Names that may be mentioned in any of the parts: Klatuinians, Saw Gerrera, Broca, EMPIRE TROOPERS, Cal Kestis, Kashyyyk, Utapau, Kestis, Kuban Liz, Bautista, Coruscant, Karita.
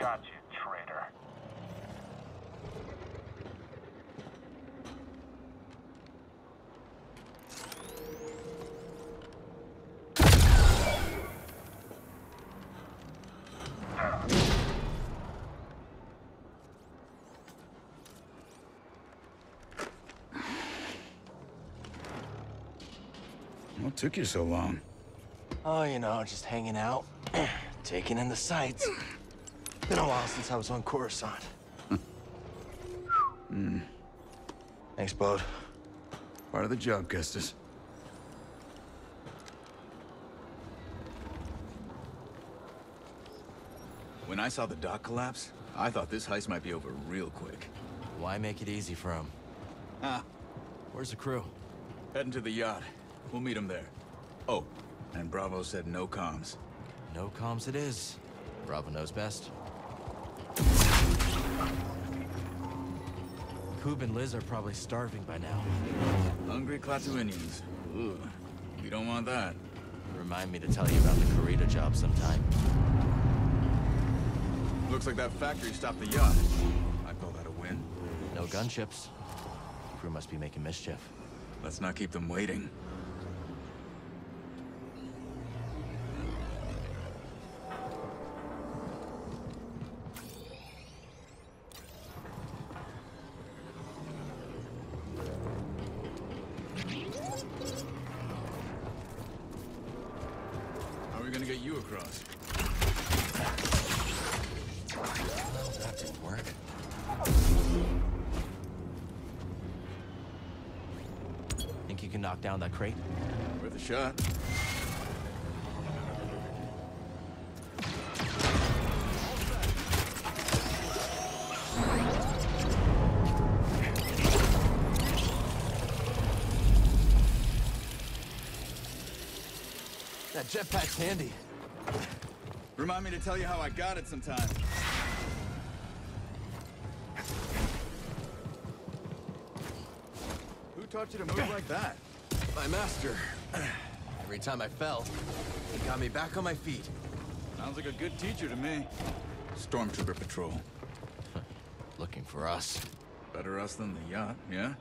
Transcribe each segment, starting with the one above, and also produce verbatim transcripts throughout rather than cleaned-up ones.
Got you, traitor. What took you so long? Oh, you know, just hanging out, taking in the sights. Been a while since I was on Coruscant. mm. Thanks, Bode. Part of the job, Kestis. When I saw the dock collapse, I thought this heist might be over real quick. Why make it easy for him? Ah. Where's the crew? Heading to the yacht. We'll meet them there. Oh, and Bravo said no comms. No comms it is. Bravo knows best. Kuban Liz are probably starving by now. Hungry Klatuinians. Ooh, you don't want that. Remind me to tell you about the Karita job sometime. Looks like that factory stopped the yacht. I call that a win. No gunships. The crew must be making mischief. Let's not keep them waiting. That crate? Worth a shot. That jetpack's handy. Remind me to tell you how I got it sometime. Who taught you to move like that? My master. Every time I fell, he got me back on my feet. Sounds like a good teacher to me. Stormtrooper patrol. Looking for us. Better us than the yacht, yeah?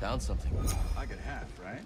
Found something. I could have, right?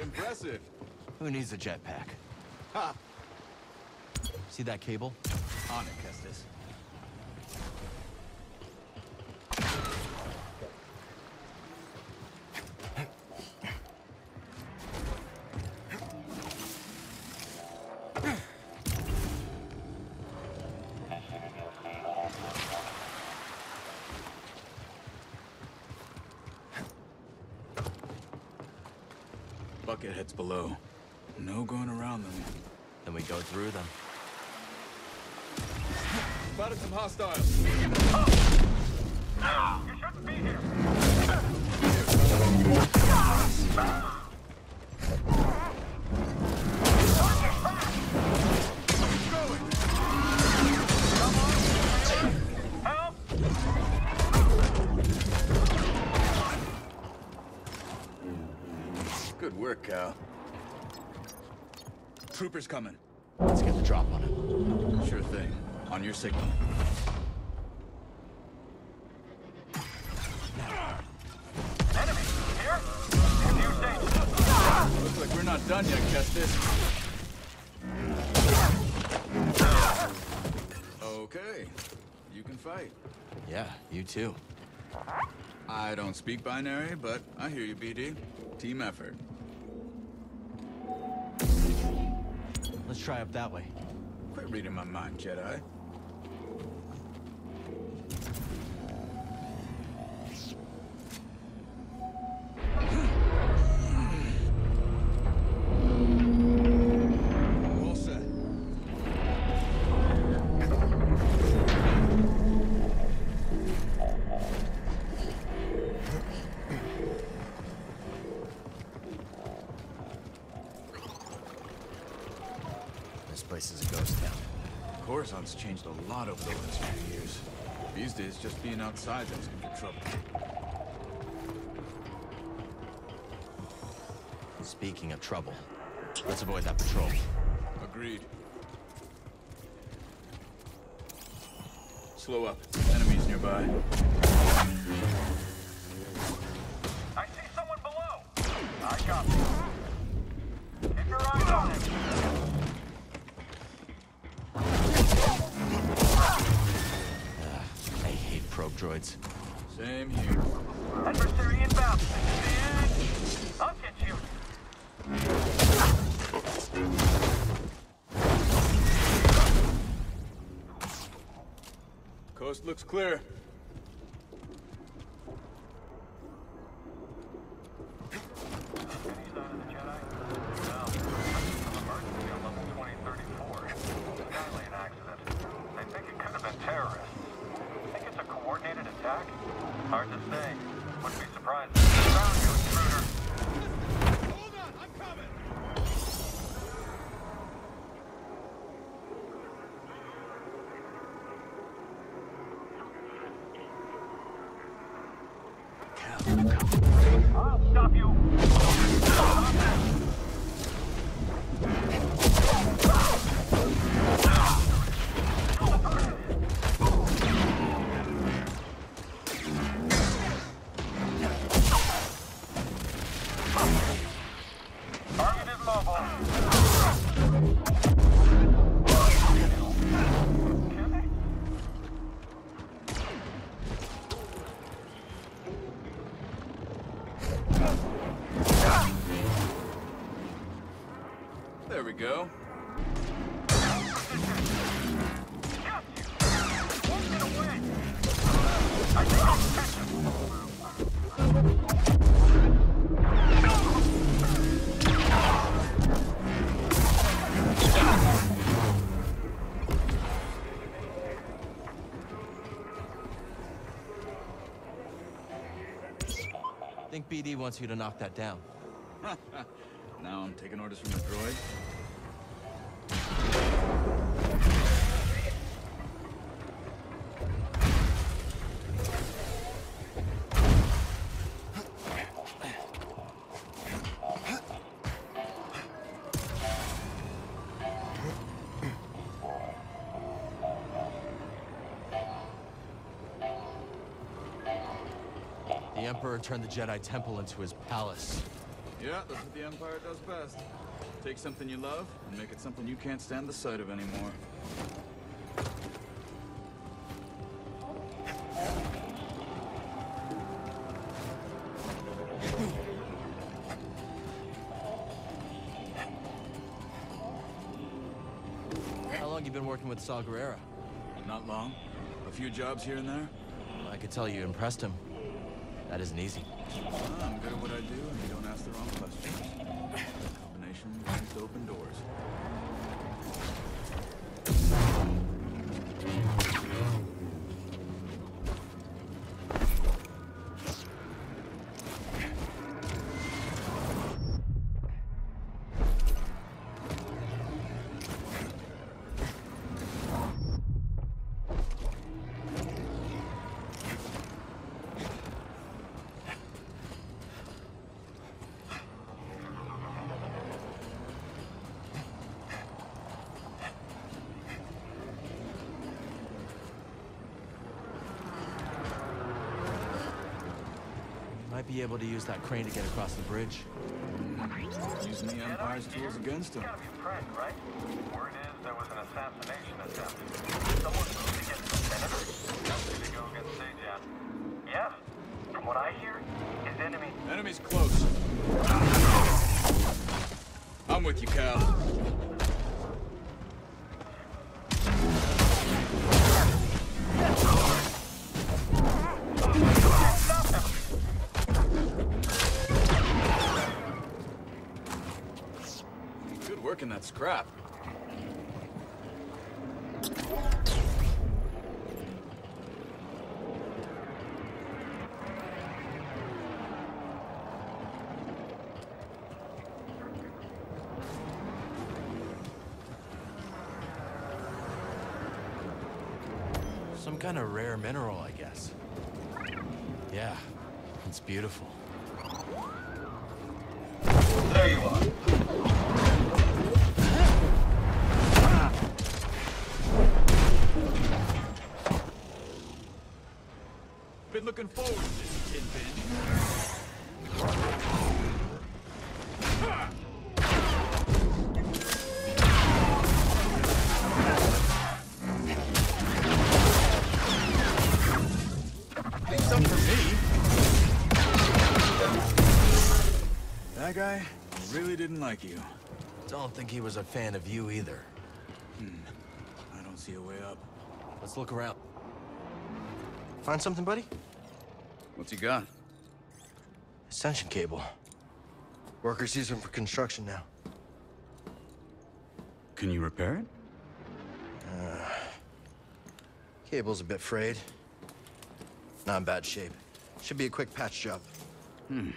Impressive. Who needs a jetpack? Ha! See that cable? On it, Kestis. Heads below. No going around them. Then we go through them. Spotted some hostiles. Oh. You shouldn't be here. Good work, Cal. Troopers coming. Let's get the drop on it. Sure thing. On your signal. Now. Enemy! Here! In new stage! Ah! Looks like we're not done yet, Kestis. Okay. You can fight. Yeah, you too. I don't speak binary, but I hear you, B D. Team effort. Let's try up that way. Quit reading my mind, Jedi. Coruscant's changed a lot over the last few years. These days, just being outside them's gonna get trouble. Speaking of trouble, let's avoid that patrol. Agreed. Slow up. Enemies nearby. I see someone below! I copy. Keep your eyes on him! Droids. Same here. Adversary inbound. I'll get you. Coast looks clear. I'll stop you! Go. Think B D wants you to knock that down. Now I'm taking orders from the droid. The Emperor turned the Jedi Temple into his palace. Yeah, that's what the Empire does best. Take something you love, and make it something you can't stand the sight of anymore. How long you been working with Saw Gerrera? Not long. A few jobs here and there. Well, I could tell you impressed him. That isn't easy. Well, I'm good at what I do, and you don't ask the wrong questions. The combination leads to open doors. be able to use that crane to get across the bridge. Using the Empire's tools against him. Gotta be pranked, right? Word is there was an assassination attempt. Someone moved against the senator, attempted to go against Sajan. Yes, from what I hear, his enemy. Enemy's close. I'm with you, Cal. That scrap. Some kind of rare mineral, I guess. Yeah, it's beautiful. There you are. Been looking forward to this, tin bin. Ain't something for me. That guy really didn't like you. Don't think he was a fan of you either. Hmm. I don't see a way up. Let's look around. Find something, buddy? What's he got? Ascension cable. Workers use them for construction now. Can you repair it? Uh, cable's a bit frayed. Not in bad shape. Should be a quick patch job. Hmm.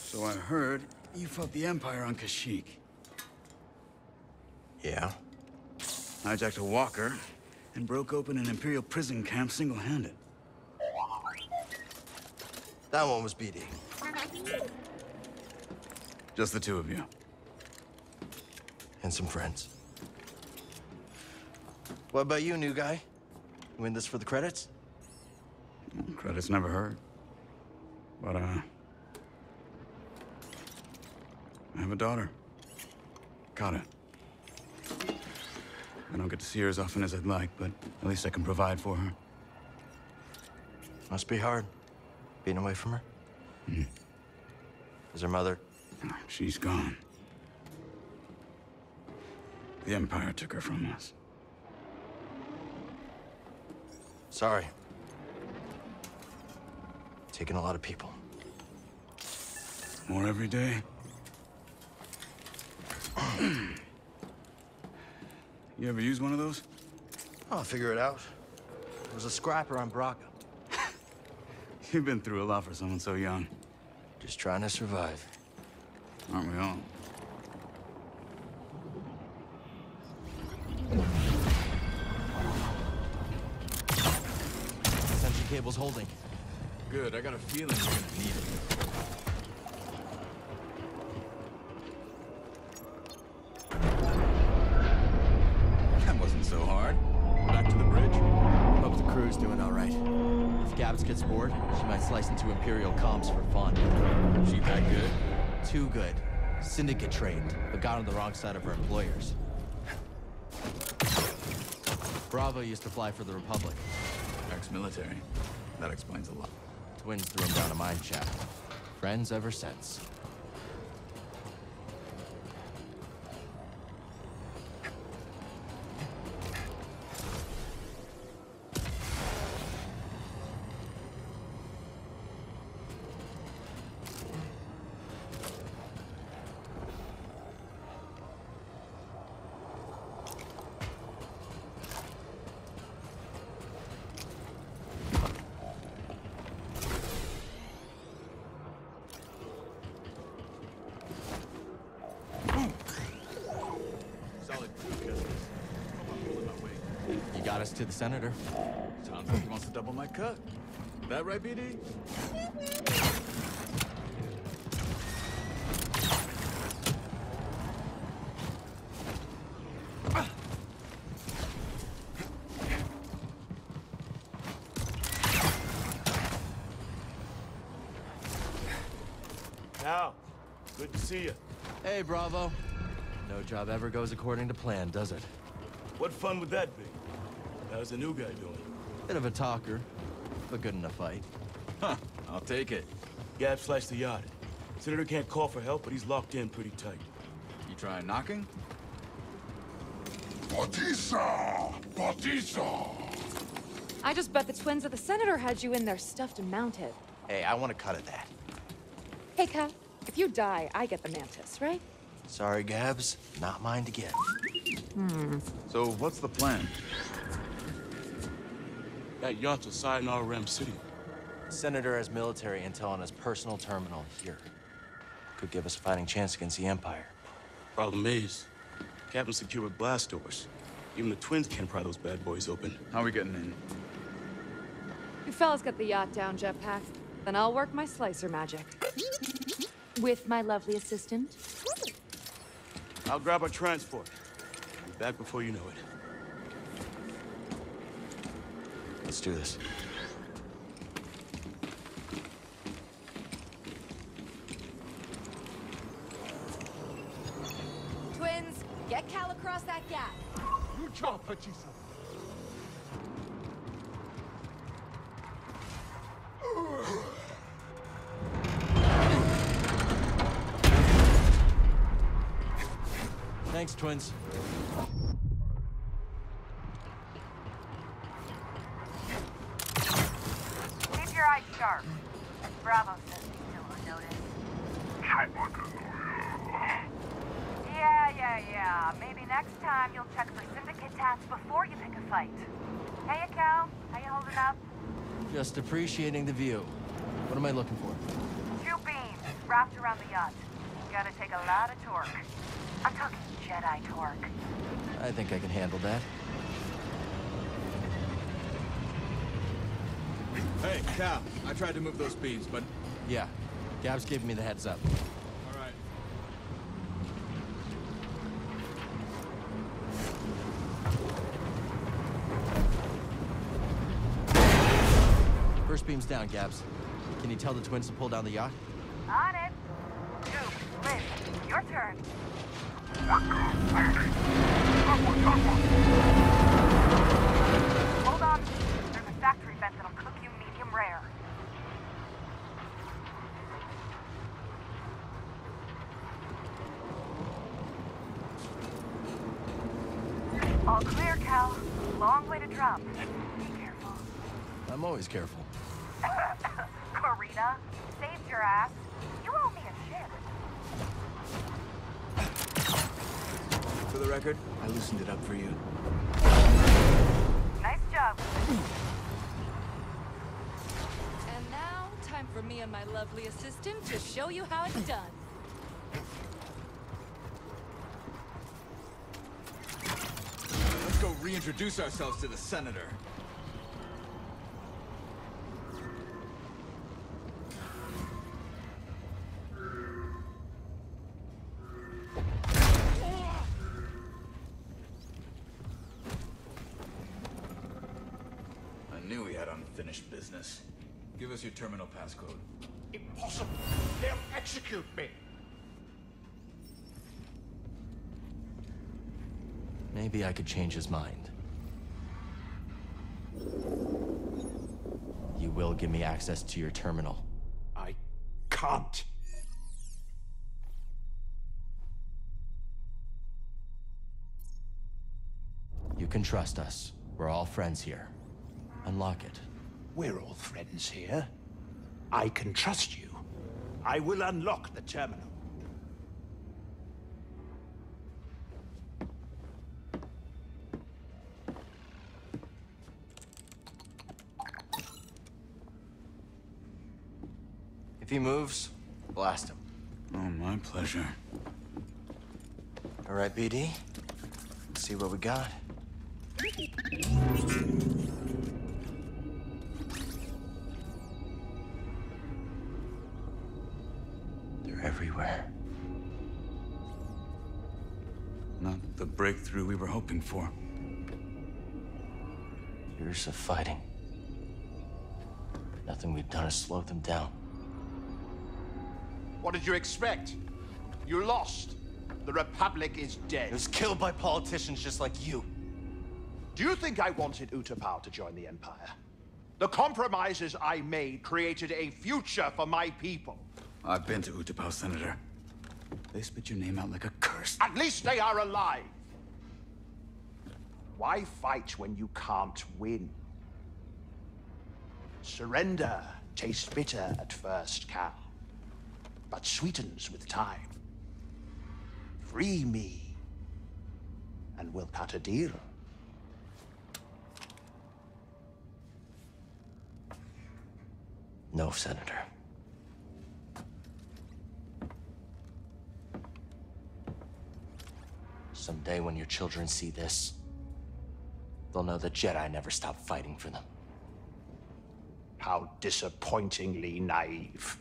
So I heard you fought the Empire on Kashyyyk. Yeah. Hijacked a walker and broke open an Imperial prison camp single-handed. That one was B D. Just the two of you. And some friends. What about you, new guy? You in this for the credits? Well, credits never hurt. But, uh... I have a daughter. Karita. I don't get to see her as often as I'd like, but at least I can provide for her. Must be hard, being away from her. Mm. Is her mother? Oh, she's gone. The Empire took her from us. Sorry. Taking a lot of people. More every day. You ever use one of those? I'll figure it out. There was a scrapper on Broca. You've been through a lot for someone so young. Just trying to survive. Aren't we all? Ascension cable's holding. Good, I got a feeling we're gonna need it. Gets bored, she might slice into Imperial comms for fun. She that good? Too good. Syndicate trained, but got on the wrong side of her employers. Bravo used to fly for the Republic. Ex-military. That explains a lot. Twins threw him down a mine shaft. Friends ever since. Got us to the senator. Sounds like he wants to double my cut. That right, B D? Good to see you. Hey, Bravo. No job ever goes according to plan, does it? What fun would that be? How's the new guy doing? Bit of a talker, but good in a fight. Huh, I'll take it. Gab slashed the yacht. Senator can't call for help, but he's locked in pretty tight. You trying knocking? Bautista! Bautista! I just bet the twins of the Senator had you in there stuffed and mounted. Hey, I want a cut of that. Hey, Cal, if you die, I get the mantis, right? Sorry, Gabs. Not mine to get. Hmm. So, what's the plan? That yacht's aside in R M City. The Senator has military intel on his personal terminal here. Could give us a fighting chance against the Empire. Problem is, Captain secured blast doors. Even the twins can't pry those bad boys open. How are we getting in? You fellas get the yacht down, Jetpack. Then I'll work my slicer magic. With my lovely assistant. I'll grab our transport. Be back before you know it. Let's do this. Twins, get Cal across that gap. Good job, Bautista. Thanks, twins. Keep your eyes sharp. Bravo says he's still unnoticed. Yeah, yeah, yeah. Maybe next time you'll check for syndicate tats before you pick a fight. Hey, Cal. How you holding up? Just appreciating the view. What am I looking for? Two beams wrapped around the yacht. You gotta take a lot of torque. I'm talking Jedi torque. I think I can handle that. Hey, Cal, I tried to move those beams, but... Yeah, Gab's gave me the heads up. All right. First beam's down, Gabs. Can you tell the twins to pull down the yacht? On it. Duke, Liz, your turn. Hold on. There's a factory vent that'll cook you medium rare. All clear, Cal. Long way to drop. Be careful. I'm always careful. Karita, saved your ass. You owe me a shit. For the record, I loosened it up for you. Nice job. And now, time for me and my lovely assistant to show you how it's done. Let's go reintroduce ourselves to the Senator. Business. Give us your terminal passcode. Impossible! They'll execute me! Maybe I could change his mind. You will give me access to your terminal. I can't! You can trust us. We're all friends here. Unlock it. We're all friends here. I can trust you. I will unlock the terminal. If he moves, blast him. Oh, my pleasure. All right, B D. Let's see what we got. Everywhere. Not the breakthrough we were hoping for. Years of fighting. Nothing we've done has slowed them down. What did you expect? You lost. The Republic is dead. It was killed by politicians just like you. Do you think I wanted Utapau to join the Empire? The compromises I made created a future for my people. I've been to Utapau, Senator. They spit your name out like a curse. At least they are alive. Why fight when you can't win? Surrender tastes bitter at first, Cal, but sweetens with time. Free me, and we'll cut a deal. No, Senator. Someday when your children see this, they'll know the Jedi never stopped fighting for them. How disappointingly naive.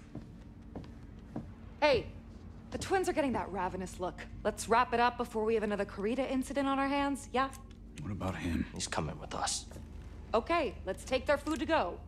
Hey, the twins are getting that ravenous look. Let's wrap it up before we have another Karita incident on our hands, yeah? What about him? He's coming with us. Okay, let's take their food to go.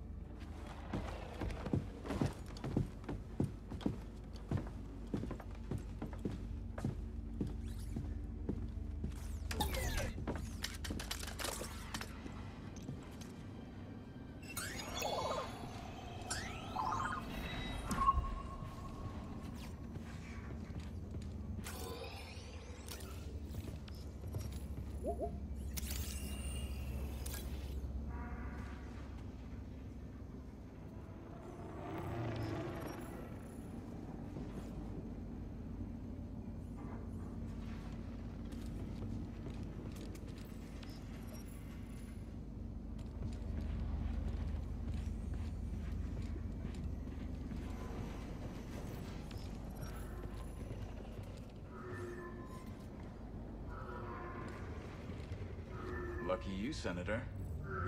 Lucky you, Senator.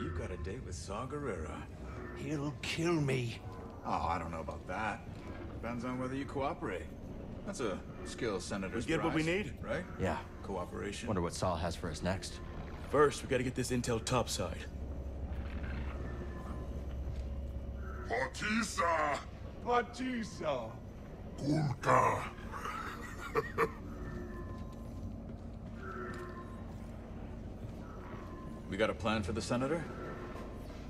You got a date with Saw Gerrera. He'll kill me. Oh, I don't know about that. Depends on whether you cooperate. That's a skill, Senator. We get what we need, right? Yeah. Cooperation. Wonder what Saw has for us next. First, we gotta get this intel topside. Bautista! Bautista! Kulka! We got a plan for the Senator?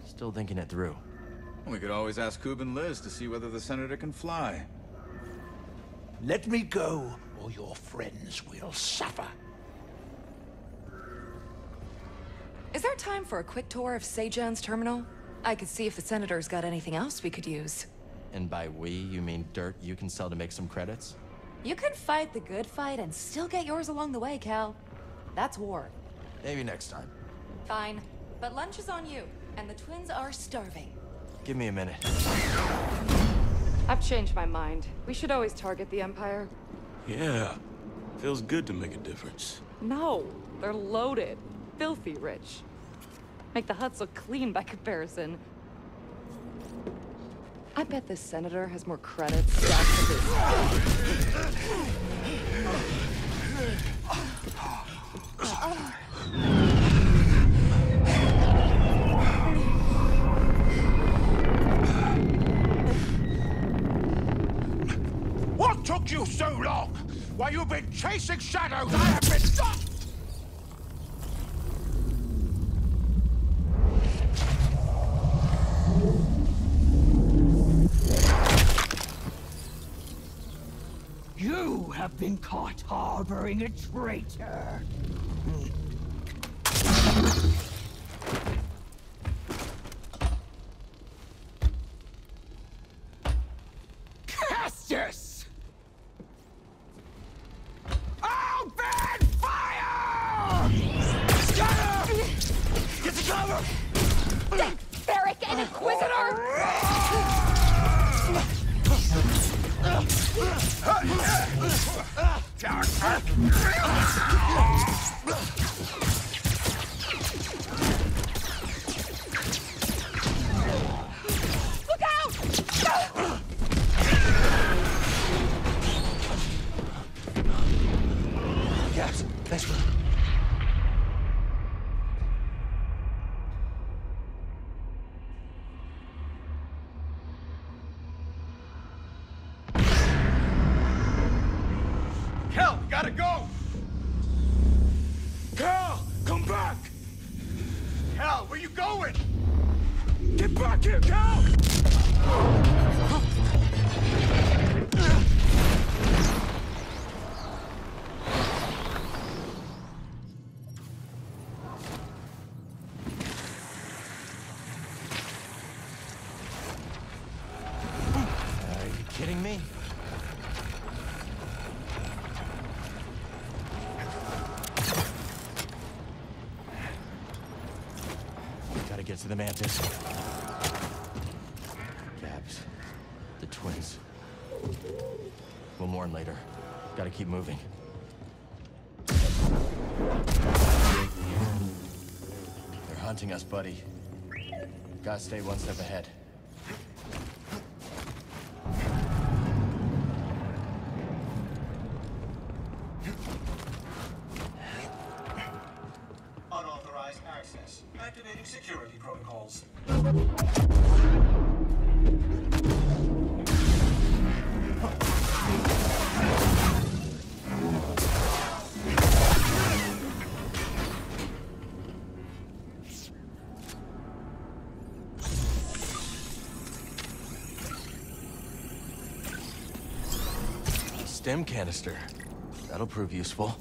Still thinking it through. We could always ask Kuban Liz to see whether the Senator can fly. Let me go, or your friends will suffer. Is there time for a quick tour of Sejan's terminal? I could see if the Senator's got anything else we could use. And by we, you mean dirt you can sell to make some credits? You can fight the good fight and still get yours along the way, Cal. That's war. Maybe next time. Fine, but lunch is on you, and the twins are starving. Give me a minute. I've changed my mind. We should always target the Empire. Yeah, feels good to make a difference. No, they're loaded, filthy rich. Make the huts look clean by comparison. I bet this Senator has more credits stacked than this. Took you so long! While you've been chasing shadows, I have been stuck! You have been caught harboring a traitor! Kestis! gotta go! Cal, come back! Cal, where you going? Get back here, Cal! To the mantis. Gabs. The twins. We'll mourn later. Gotta keep moving. They're hunting us, buddy. Gotta stay one step ahead. Stem canister. That'll prove useful.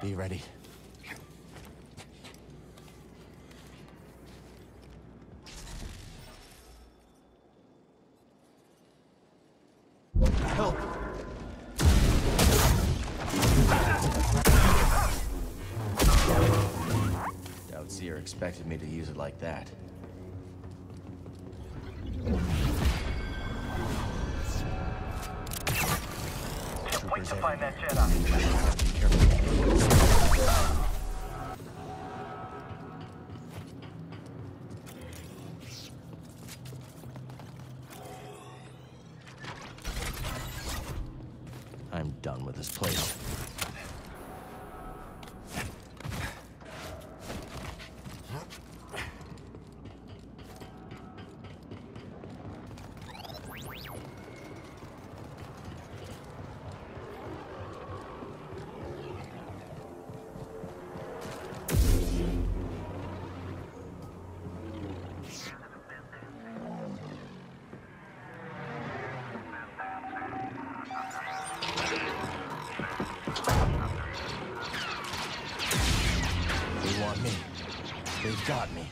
Be ready. Help! Doubt Seer expected me to use it like that. Wait to find that Jedi. I'm done with this place. Got me.